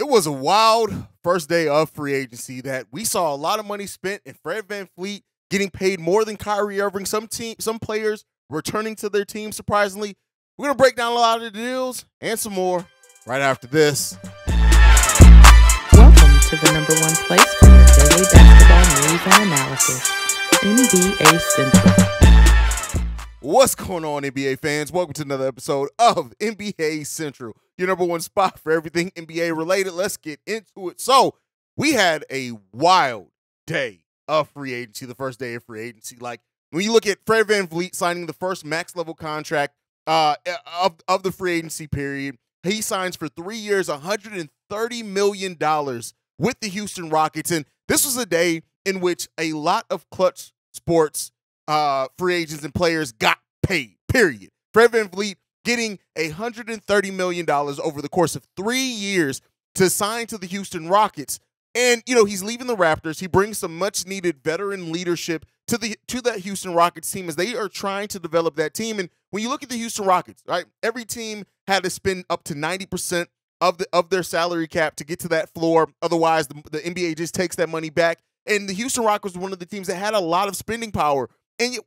It was a wild first day of free agency that we saw a lot of money spent in Fred VanVleet getting paid more than Kyrie Irving. Some players returning to their team, surprisingly. We're going to break down a lot of the deals and some more right after this. Welcome to the #1 place for your daily basketball news and analysis, NBA Central. What's going on, NBA fans? Welcome to another episode of NBA Central, your #1 spot for everything NBA related. Let's get into it. So we had a wild day of free agency, the first day of free agency. Like, when you look at Fred VanVleet signing the first max-level contract of the free agency period, he signs for 3 years, $130 million with the Houston Rockets. And this was a day in which a lot of clutch sports free agents and players got paid, period. Fred VanVleet getting $130 million over the course of 3 years to sign to the Houston Rockets. And, you know, he's leaving the Raptors. He brings some much-needed veteran leadership to that Houston Rockets team as they are trying to develop that team. And when you look at the Houston Rockets, right, every team had to spend up to 90% of their salary cap to get to that floor. Otherwise, the NBA just takes that money back. And the Houston Rockets were one of the teams that had a lot of spending power.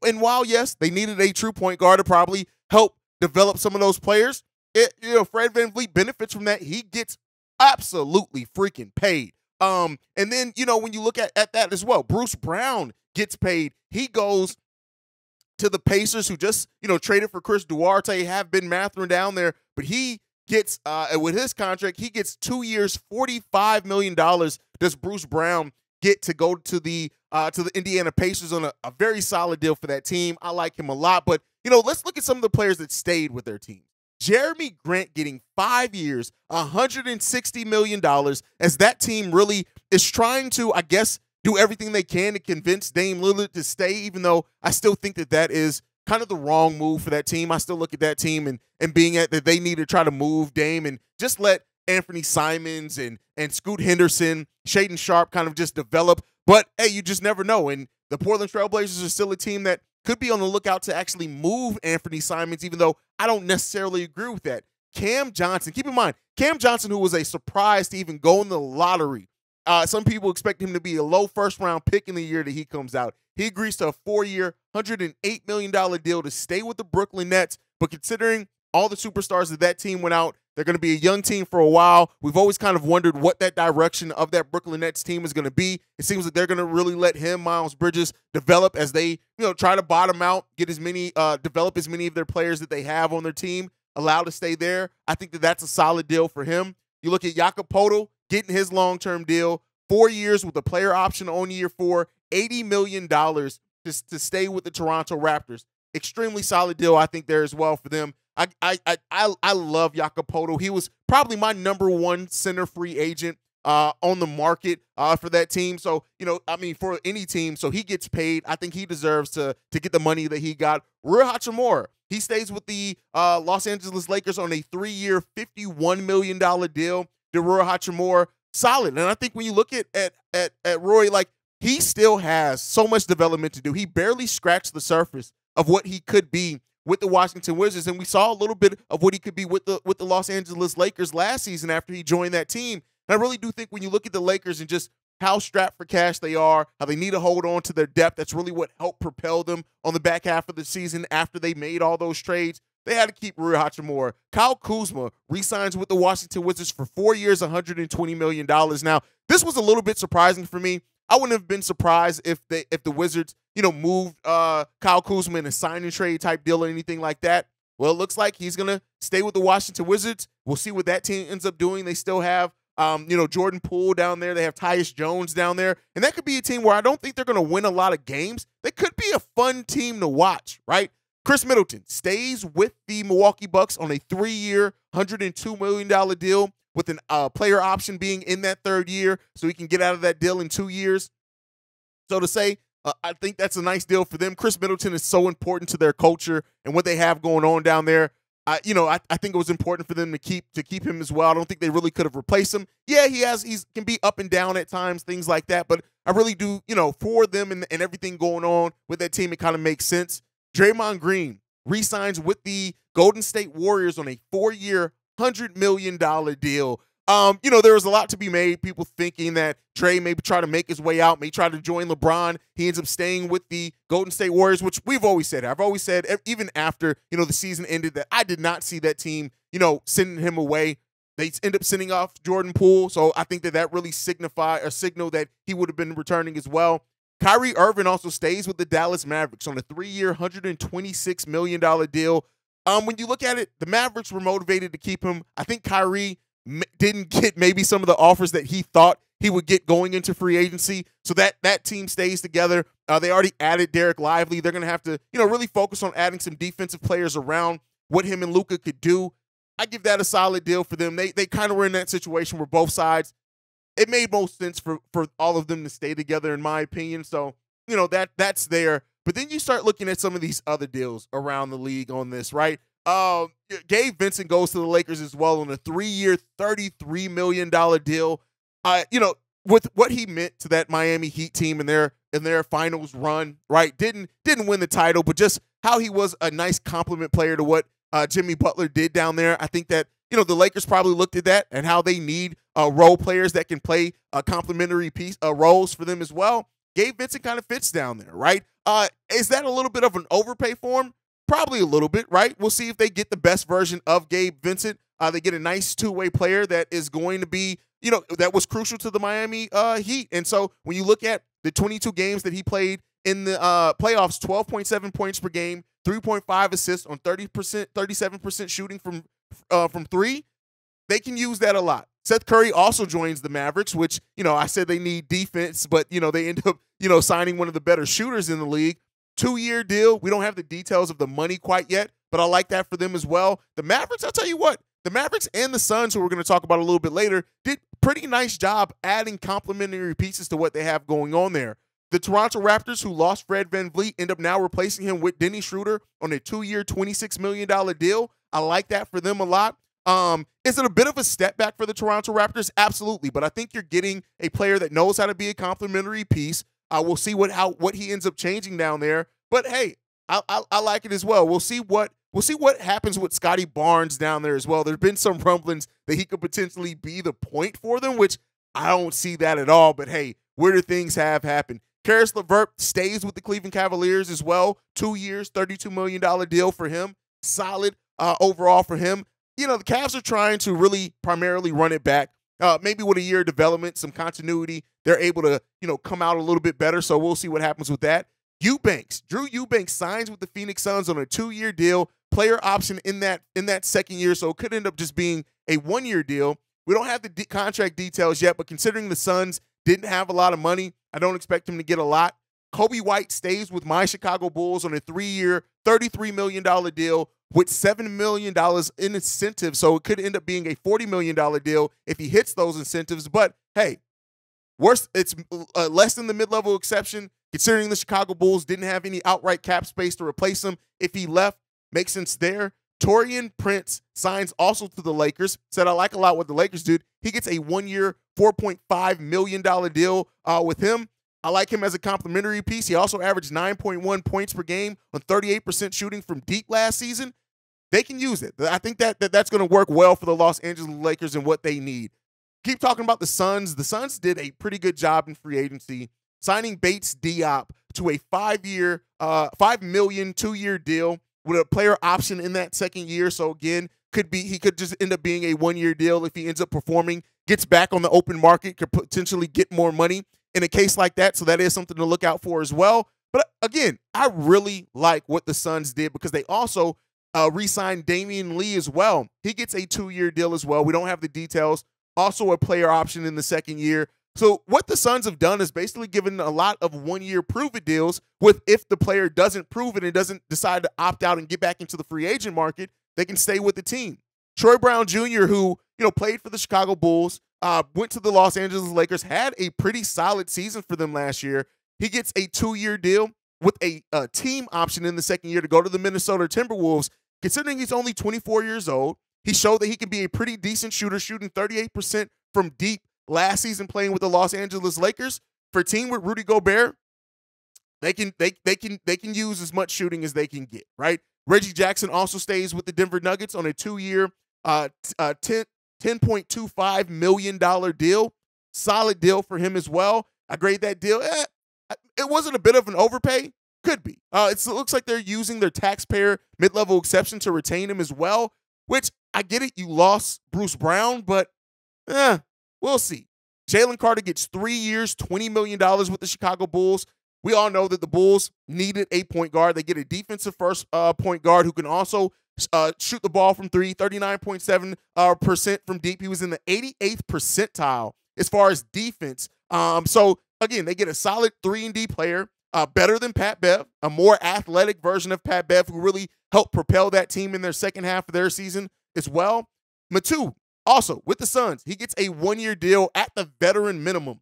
And while, yes, they needed a true point guard to probably help develop some of those players, you know, Fred VanVleet benefits from that. He gets absolutely freaking paid. And then, you know, when you look at that as well, Bruce Brown gets paid. He goes to the Pacers, who just, you know, traded for Chris Duarte, have been Mathurin down there, but he gets, with his contract, he gets 2 years, $45 million. Does Bruce Brown get to go to the Indiana Pacers on a very solid deal for that team? I like him a lot, but, you know, let's look at some of the players that stayed with their team. Jeremy Grant getting 5 years, $160 million, as that team really is trying to, I guess, do everything they can to convince Dame Lillard to stay, even though I still think that that is kind of the wrong move for that team. I still look at that team and being at that they need to try to move Dame and just let Anthony Simons and Scoot Henderson, Shaedon Sharpe kind of just develop. But, hey, you just never know. And the Portland Trailblazers are still a team that could be on the lookout to actually move Anthony Simons, even though I don't necessarily agree with that. Cam Johnson, keep in mind, Cam Johnson, who was a surprise to even go in the lottery. Some people expect him to be a low first-round pick in the year that he comes out. He agrees to a 4-year, $108 million deal to stay with the Brooklyn Nets, but considering all the superstars that that team went out, they're going to be a young team for a while. We've always kind of wondered what that direction of that Brooklyn Nets team is going to be. It seems like they're going to really let him, Miles Bridges, develop as they, you know, try to bottom out, get as many, develop as many of their players that they have on their team, allowed to stay there. I think that that's a solid deal for him. You look at Jakob Poeltl getting his long-term deal, 4 years with a player option on year 4, $80 million to stay with the Toronto Raptors. Extremely solid deal, I think, there as well for them. I love Jakob Poeltl. He was probably my #1 center free agent on the market for that team. So, you know, I mean, for any team. So he gets paid. I think he deserves to get the money that he got. Rui Hachimura, he stays with the Los Angeles Lakers on a 3-year, $51 million deal. The Rui Hachimura, solid. And I think when you look at Rui, like, he still has so much development to do. He barely scratched the surface of what he could be with the Washington Wizards, and we saw a little bit of what he could be with the Los Angeles Lakers last season after he joined that team. And I really do think when you look at the Lakers and just how strapped for cash they are, how they need to hold on to their depth, that's really what helped propel them on the back half of the season after they made all those trades. They had to keep Rui Hachimura. Kyle Kuzma re-signs with the Washington Wizards for 4 years, $120 million. Now, this was a little bit surprising for me. I wouldn't have been surprised if the Wizards, you know, moved Kyle Kuzma in a sign-and-trade type deal or anything like that. Well, it looks like he's going to stay with the Washington Wizards. We'll see what that team ends up doing. They still have, you know, Jordan Poole down there. They have Tyus Jones down there. And that could be a team where I don't think they're going to win a lot of games. They could be a fun team to watch, right? Khris Middleton stays with the Milwaukee Bucks on a 3-year, $102 million deal, with a player option being in that 3rd year, so he can get out of that deal in 2 years. So to say, I think that's a nice deal for them. Khris Middleton is so important to their culture and what they have going on down there. You know, I think it was important for them to keep him as well. I don't think they really could have replaced him. Yeah, he can be up and down at times, things like that, but I really do, you know, for them and everything going on with that team, it kind of makes sense. Draymond Green re-signs with the Golden State Warriors on a 4-year, $100 million deal. you know, there was a lot to be made. People thinking that Dre maybe try to make his way out, may try to join LeBron. He ends up staying with the Golden State Warriors, which we've always said. I've always said, even after, you know, the season ended, that I did not see that team, you know, sending him away. They end up sending off Jordan Poole. So I think that that really signaled that he would have been returning as well. Kyrie Irving also stays with the Dallas Mavericks on a three-year, $126 million deal. When you look at it, the Mavericks were motivated to keep him. I think Kyrie didn't get maybe some of the offers that he thought he would get going into free agency. So that team stays together. They already added Derek Lively. They're going to have to, you know, really focus on adding some defensive players around what him and Luka could do. I give that a solid deal for them. They kind of were in that situation where both sides, it made most sense for all of them to stay together, in my opinion. So, you know, that's there. But then you start looking at some of these other deals around the league on this, right? Gabe Vincent goes to the Lakers as well on a three-year, $33 million deal. You know, with what he meant to that Miami Heat team in their finals run, right? Didn't win the title, but just how he was a nice compliment player to what Jimmy Butler did down there. I think that, you know, the Lakers probably looked at that and how they need role players that can play complementary piece roles for them as well. Gabe Vincent kind of fits down there, right? Is that a little bit of an overpay for him? Probably a little bit, right? We'll see if they get the best version of Gabe Vincent. They get a nice two-way player that is going to be, you know, that was crucial to the Miami Heat. And so when you look at the 22 games that he played in the playoffs, 12.7 points per game, 3.5 assists on 37% shooting from three, they can use that a lot. Seth Curry also joins the Mavericks, which, you know, I said they need defense, but, you know, they end up, you know, signing one of the better shooters in the league. Two-year deal. We don't have the details of the money quite yet, but I like that for them as well. The Mavericks, I'll tell you what, the Mavericks and the Suns, who we're going to talk about a little bit later, did a pretty nice job adding complementary pieces to what they have going on there. The Toronto Raptors, who lost Fred VanVleet, end up now replacing him with Dennis Schroeder on a two-year, $26 million deal. I like that for them a lot. Is it a bit of a step back for the Toronto Raptors? Absolutely, but I think you're getting a player that knows how to be a complimentary piece. We'll see what he ends up changing down there. But hey, I like it as well. We'll see what happens with Scottie Barnes down there as well. There's been some rumblings that he could potentially be the point for them, which I don't see that at all. But hey, weirder things have happened. Karis LeVert stays with the Cleveland Cavaliers as well. 2 years, $32 million deal for him. Solid overall for him. You know, the Cavs are trying to really primarily run it back. Maybe with a year of development, some continuity, they're able to, you know, come out a little bit better. So we'll see what happens with that. Drew Eubanks signs with the Phoenix Suns on a two-year deal, player option in that second year. So it could end up just being a one-year deal. We don't have the contract details yet, but considering the Suns didn't have a lot of money, I don't expect him to get a lot. Kobe White stays with my Chicago Bulls on a three-year, $33 million deal with $7 million in incentives. So it could end up being a $40 million deal if he hits those incentives. But hey, it's less than the mid-level exception, considering the Chicago Bulls didn't have any outright cap space to replace him. If he left, makes sense there. Taurean Prince signs also to the Lakers. Said I like a lot what the Lakers did. He gets a one-year, $4.5 million deal with him. I like him as a complimentary piece. He also averaged 9.1 points per game on 38% shooting from deep last season. They can use it. I think that's going to work well for the Los Angeles Lakers and what they need. Keep talking about the Suns. The Suns did a pretty good job in free agency, signing Bates Diop to a $5 million, two-year deal with a player option in that second year. So again, he could just end up being a one-year deal if he ends up performing, gets back on the open market, could potentially get more money in a case like that. So that is something to look out for as well. But again, I really like what the Suns did because they also re-signed Damian Lee as well. He gets a two-year deal as well. We don't have the details. Also a player option in the second year. So what the Suns have done is basically given a lot of one-year prove-it deals with if the player doesn't prove it and doesn't decide to opt out and get back into the free agent market, they can stay with the team. Troy Brown Jr., who, you know, played for the Chicago Bulls, went to the Los Angeles Lakers, had a pretty solid season for them last year. He gets a two-year deal with a team option in the second year to go to the Minnesota Timberwolves. Considering he's only 24 years old, he showed that he can be a pretty decent shooter, shooting 38% from deep last season playing with the Los Angeles Lakers. For a team with Rudy Gobert, they can use as much shooting as they can get, right? Reggie Jackson also stays with the Denver Nuggets on a two-year, $10.25 million deal. Solid deal for him as well. I grade that deal. It wasn't a bit of an overpay. Could be. It looks like they're using their taxpayer mid-level exception to retain him as well, which I get it. You lost Bruce Brown, but we'll see. Jalen Carter gets 3 years, $20 million with the Chicago Bulls. We all know that the Bulls needed a point guard. They get a defensive first point guard who can also shoot the ball from three, 39.7% from deep. He was in the 88th percentile as far as defense. So, again, they get a solid 3-and-D player, better than Pat Bev, a more athletic version of Pat Bev who really helped propel that team in their second half of their season as well. Matu, also with the Suns, he gets a 1-year deal at the veteran minimum.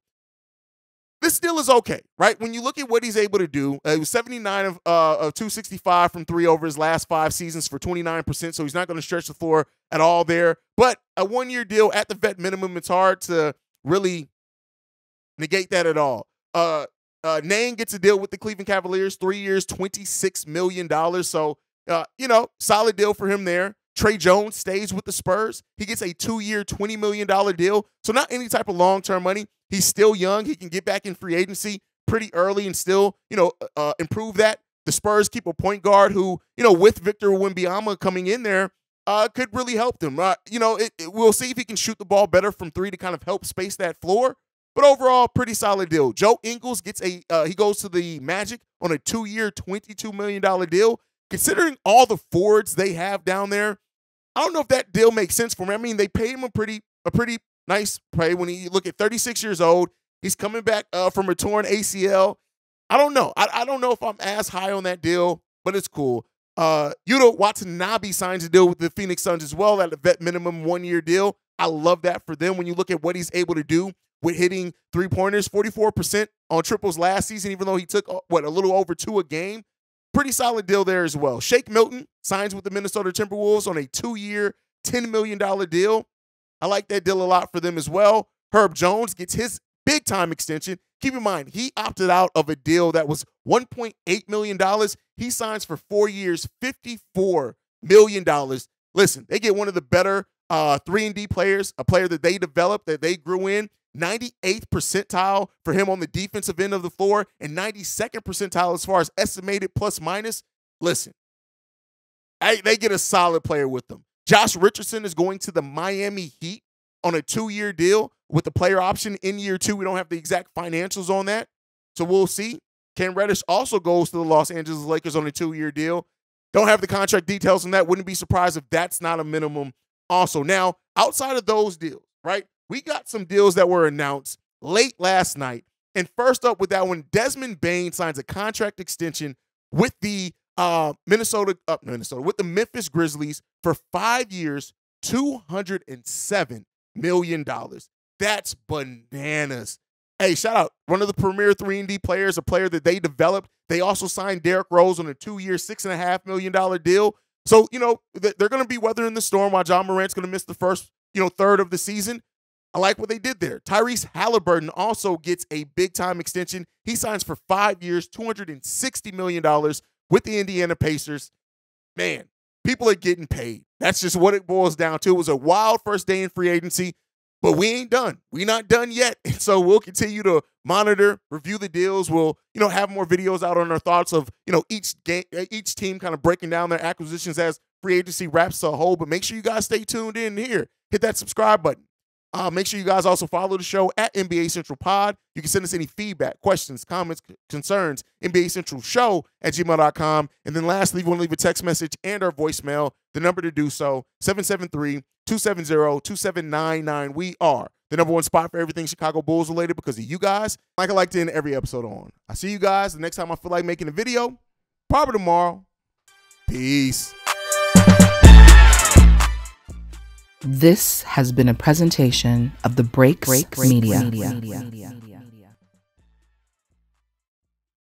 This deal is okay, right? When you look at what he's able to do, he was 79 of 265 from three over his last 5 seasons for 29%, so he's not going to stretch the floor at all there. But a 1-year deal at the vet minimum, it's hard to really negate that at all. Nang gets a deal with the Cleveland Cavaliers, 3 years, $26 million. So, you know, solid deal for him there. Trey Jones stays with the Spurs. He gets a 2-year, $20 million deal. So not any type of long-term money. He's still young. He can get back in free agency pretty early and still, you know, improve that. The Spurs keep a point guard who, you know, with Victor Wembanyama coming in there, could really help them. You know, we'll see if he can shoot the ball better from three to kind of help space that floor. But overall, pretty solid deal. Joe Ingles gets a he goes to the Magic on a 2-year, $22 million deal. Considering all the forwards they have down there, I don't know if that deal makes sense for me. I mean, they paid him a pretty nice pay when you look at 36 years old. He's coming back from a torn ACL. I don't know. I don't know if I'm as high on that deal, but it's cool. Yuta Watanabe signs a deal with the Phoenix Suns as well at a vet minimum 1-year deal. I love that for them when you look at what he's able to do with hitting three-pointers, 44% on triples last season, even though he took, what, a little over 2 a game. Pretty solid deal there as well. Shake Milton signs with the Minnesota Timberwolves on a 2-year, $10 million deal. I like that deal a lot for them as well. Herb Jones gets his big-time extension. Keep in mind, he opted out of a deal that was $1.8 million. He signs for 4 years, $54 million. Listen, they get one of the better 3-and-D players, a player that they developed, that they grew in. 98th percentile for him on the defensive end of the floor and 92nd percentile as far as estimated plus minus. Listen, they get a solid player with them. Josh Richardson is going to the Miami Heat on a 2-year deal with the player option in year 2. We don't have the exact financials on that, so we'll see. Cam Reddish also goes to the Los Angeles Lakers on a 2-year deal. Don't have the contract details on that. Wouldn't be surprised if that's not a minimum also. Now, outside of those deals, right, we got some deals that were announced late last night. And first up with that one, Desmond Bane signs a contract extension with the with the Memphis Grizzlies for 5 years, $207 million. That's bananas. Hey, shout out one of the premier 3-and-D players, a player that they developed. They also signed Derrick Rose on a 2-year, $6.5 million deal. So, you know, they're going to be weathering the storm while John Morant's going to miss the first, you know, third of the season. I like what they did there. Tyrese Halliburton also gets a big-time extension. He signs for 5 years, $260 million with the Indiana Pacers. Man, people are getting paid. That's just what it boils down to. It was a wild first day in free agency, but we ain't done. We're not done yet, and so we'll continue to monitor, review the deals. We'll, you know, have more videos out on our thoughts of, you know, each team kind of breaking down their acquisitions as free agency wraps a whole. But make sure you guys stay tuned in here. Hit that subscribe button. Make sure you guys also follow the show at NBA Central Pod. You can send us any feedback, questions, comments, concerns, NBA Central Show at gmail.com. And then lastly, if you want to leave a text message and our voicemail, the number to do so, 773-270-2799. We are the #1 spot for everything Chicago Bulls related because of you guys. Like I like to end every episode on. I see you guys the next time I feel like making a video, probably tomorrow. Peace. This has been a presentation of the Breaks Media.